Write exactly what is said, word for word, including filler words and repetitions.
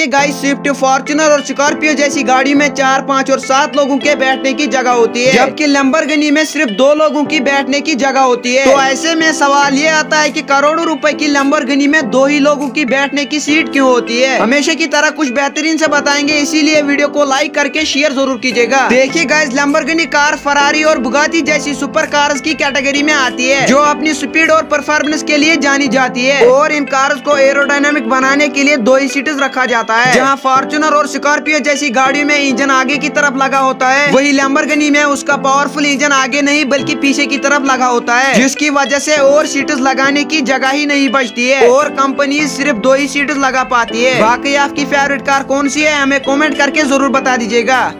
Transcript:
देखिए guys, Swift, Fortuner और Scorpio जैसी गाड़ी में चार, पाँच और सात लोगों के बैठने की जगह होती है, जबकि लैम्बोर्गिनी में सिर्फ दो लोगों की बैठने की जगह होती है। तो ऐसे में सवाल ये आता है कि करोड़ों रुपए की लैम्बोर्गिनी में दो ही लोगों की बैठने की सीट क्यों होती है। हमेशा की तरह कुछ बेहतरीन से बताएंगे, इसीलिए वीडियो को लाइक करके शेयर जरूर कीजिएगा। देखिए गाइस, लैम्बोर्गिनी कार फरारी और बुगाती जैसी सुपर कार्स की कैटेगरी में आती है, जो अपनी स्पीड और परफॉर्मेंस के लिए जानी जाती है, और इन कार्स को एरोडायनामिक बनाने के लिए दो ही सीटें रखा जाता है। जहां फॉर्च्यूनर और स्कॉर्पियो जैसी गाड़ियों में इंजन आगे की तरफ लगा होता है, वही लैम्बोर्गिनी में उसका पावरफुल इंजन आगे नहीं बल्कि पीछे की तरफ लगा होता है, जिसकी वजह से और सीटें लगाने की जगह ही नहीं बचती है और कंपनी सिर्फ दो ही सीटें लगा पाती है। बाकी आपकी फेवरेट कार कौन सी है, हमें कमेंट करके जरूर बता दीजिएगा।